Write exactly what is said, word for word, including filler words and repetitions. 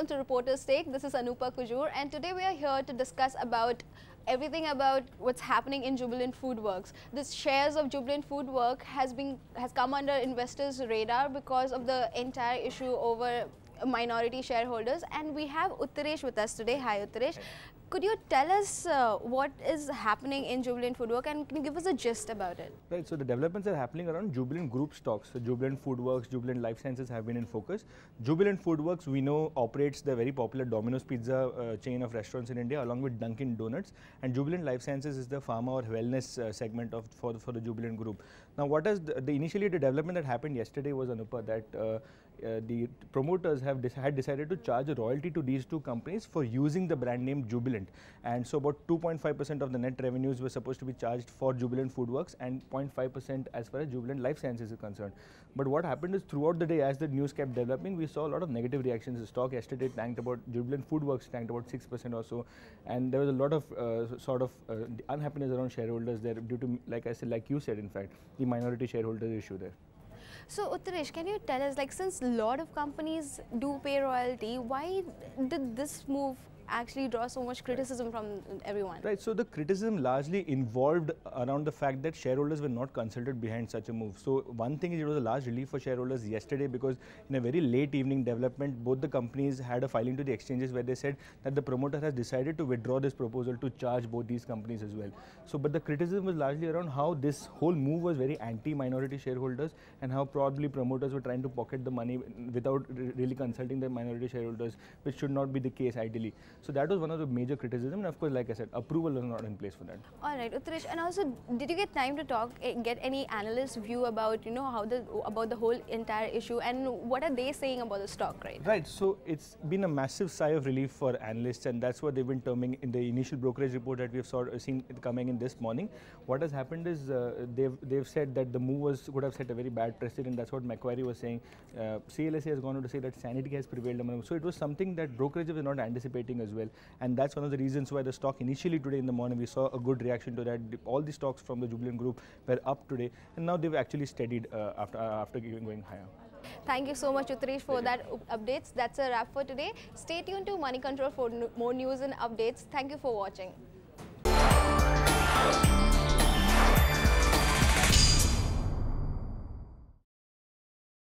Welcome to Reporter's Take. This is Anupa Kujur, and today we are here to discuss about everything about what's happening in Jubilant Foodworks. The shares of Jubilant Foodworks has been has come under investors' radar because of the entire issue over minority shareholders, and we have Uttaresh with us today. Hi, Uttaresh. Could you tell us uh, what is happening in Jubilant Foodworks, and can you give us a gist about it? Right, so the developments are happening around Jubilant Group stocks. So Jubilant Foodworks, Jubilant Life Sciences have been in focus. Jubilant Foodworks, we know, operates the very popular Domino's Pizza uh, chain of restaurants in India along with Dunkin' Donuts. And Jubilant Life Sciences is the pharma or wellness uh, segment of for, for the Jubilant Group. Now, what is the, the initially the development that happened yesterday was, Anupa, that uh, uh, the promoters have de had decided to charge a royalty to these two companies for using the brand name Jubilant. And so about two point five percent of the net revenues were supposed to be charged for Jubilant Foodworks and zero point five percent as far as Jubilant Life Sciences is concerned. But what happened is throughout the day as the news kept developing, we saw a lot of negative reactions. The stock yesterday tanked about, Jubilant Foodworks tanked about six percent or so. And there was a lot of uh, sort of uh, unhappiness around shareholders there due to, like I said, like you said, in fact, the minority shareholders issue there. So, Uttaresh, can you tell us, like, since a lot of companies do pay royalty, why did this move actually draw so much criticism right. from everyone? Right, so the criticism largely involved around the fact that shareholders were not consulted behind such a move. So one thing is it was a large relief for shareholders yesterday because in a very late evening development, both the companies had a filing to the exchanges where they said that the promoter has decided to withdraw this proposal to charge both these companies as well. So, but the criticism was largely around how this whole move was very anti-minority shareholders and how probably promoters were trying to pocket the money without really consulting the minority shareholders, which should not be the case ideally. So that was one of the major criticisms, and of course, like I said, approval was not in place for that. All right, Uttaresh, and also, did you get time to talk, get any analyst view about, you know, how the about the whole entire issue, and what are they saying about the stock, right? Right. So it's been a massive sigh of relief for analysts, and that's what they've been terming in the initial brokerage report that we've sort of seen coming in this morning. What has happened is uh, they've they've said that the move was would have set a very bad precedent. That's what Macquarie was saying. Uh, C L S A has gone on to say that sanity has prevailed among them. So it was something that brokerages were not anticipating as well, and that's one of the reasons why the stock initially today in the morning we saw a good reaction to that. All the stocks from the Jubilant Group were up today, and now they've actually steadied uh, after uh, after going higher. Thank you so much, Uttaresh, for that updates. That's a wrap for today. Stay tuned to Money Control for no more news and updates. Thank you for watching.